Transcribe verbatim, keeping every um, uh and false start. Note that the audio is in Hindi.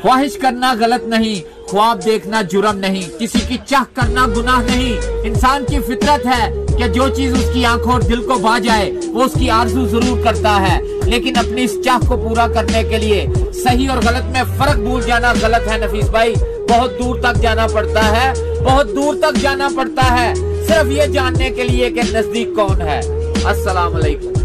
ख्वाहिश करना गलत नहीं, ख्वाब देखना जुर्म नहीं, किसी की चाह करना गुनाह नहीं। इंसान की फितरत है कि जो चीज उसकी आंखों और दिल को भा जाए वो उसकी आरजू जरूर करता है, लेकिन अपनी इस चाह को पूरा करने के लिए सही और गलत में फर्क भूल जाना गलत है। नफीस भाई, बहुत दूर तक जाना पड़ता है, बहुत दूर तक जाना पड़ता है सिर्फ ये जानने के लिए कि नजदीक कौन है। अस्सलाम वालेकुम।